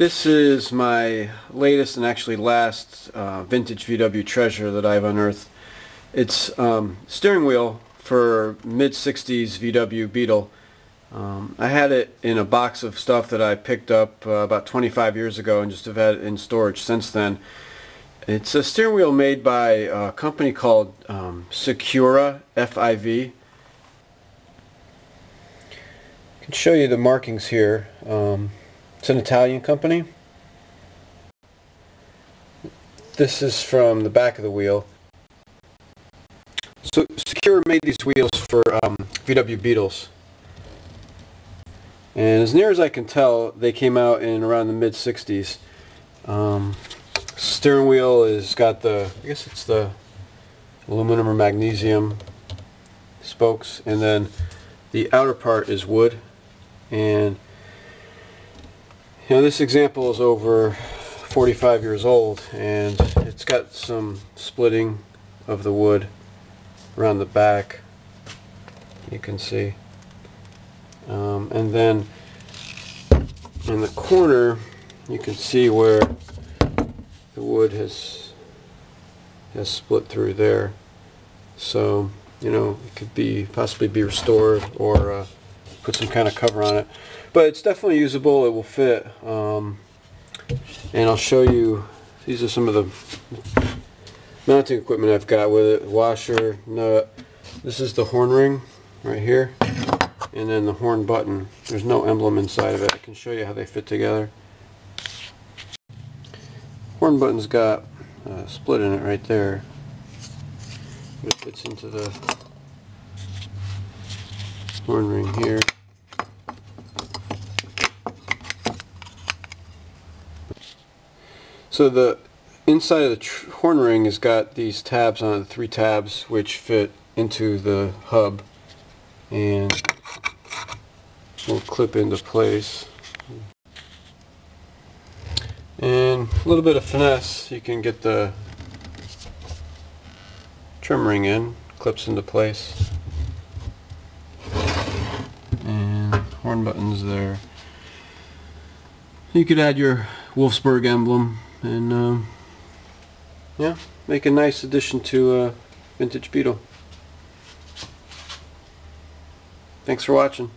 This is my latest and actually last vintage VW treasure that I've unearthed. It's steering wheel for mid-60s VW Beetle. I had it in a box of stuff that I picked up about 25 years ago and just have had it in storage since then. It's a steering wheel made by a company called Secura FIV. I can show you the markings here. It's an Italian company. This is from the back of the wheel. So Secura made these wheels for VW Beetles, and as near as I can tell, they came out in around the mid-60s. Steering wheel has got the, I guess it's the aluminum or magnesium spokes, and then the outer part is wood. And you know, this example is over 45 years old, and it's got some splitting of the wood around the back, you can see. And then in the corner, you can see where the wood has split through there. So, you know, it could be possibly be restored or put some kind of cover on it. But it's definitely usable, it will fit, and I'll show you, these are some of the mounting equipment I've got with it. Washer, nut, this is the horn ring right here, and then the horn button. There's no emblem inside of it. I can show you how they fit together. Horn button's got a split in it right there. It fits into the horn ring here. So the inside of the horn ring has got these tabs on it, 3 tabs, which fit into the hub and will clip into place. And a little bit of finesse, you can get the trim ring in, clips into place. And horn buttons there. You could add your Wolfsburg emblem and yeah, make a nice addition to a vintage Beetle. Thanks for watching.